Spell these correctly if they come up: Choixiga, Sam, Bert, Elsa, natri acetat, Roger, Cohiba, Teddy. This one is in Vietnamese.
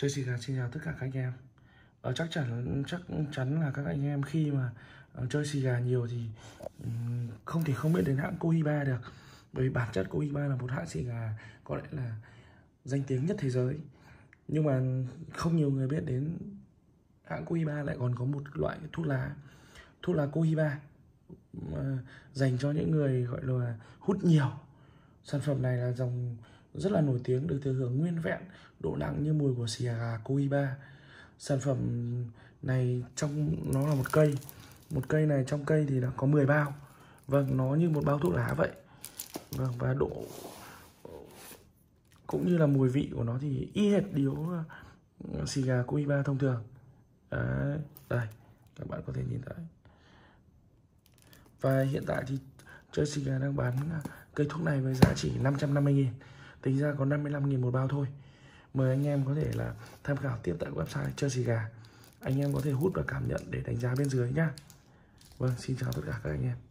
Choixiga xin chào tất cả các anh em. Chắc chắn là các anh em khi mà chơi xì gà nhiều thì không thể không biết đến hãng Cohiba được. Bởi bản chất Cohiba là một hãng xì gà có lẽ là danh tiếng nhất thế giới. Nhưng mà không nhiều người biết đến hãng Cohiba lại còn có một loại thuốc lá Cohiba dành cho những người gọi là hút nhiều. Sản phẩm này là dòng rất là nổi tiếng, được thừa hưởng nguyên vẹn độ nặng như mùi của xì gà Cohiba. Sản phẩm này nó là một cây này, trong cây thì nó có 10 bao. Vâng, nó như một bao thuốc lá vậy. Vâng, và độ cũng như là mùi vị của nó thì y hệt điếu xì gà Cohiba thông thường. Đấy, đây các bạn có thể nhìn thấy. Và hiện tại thì Choixiga đang bán cây thuốc này với giá chỉ 550.000, tính ra có 55.000 một bao thôi. Mời anh em có thể là tham khảo tiếp tại website Choixiga. Anh em có thể hút và cảm nhận để đánh giá bên dưới nhá. Vâng, xin chào tất cả các anh em.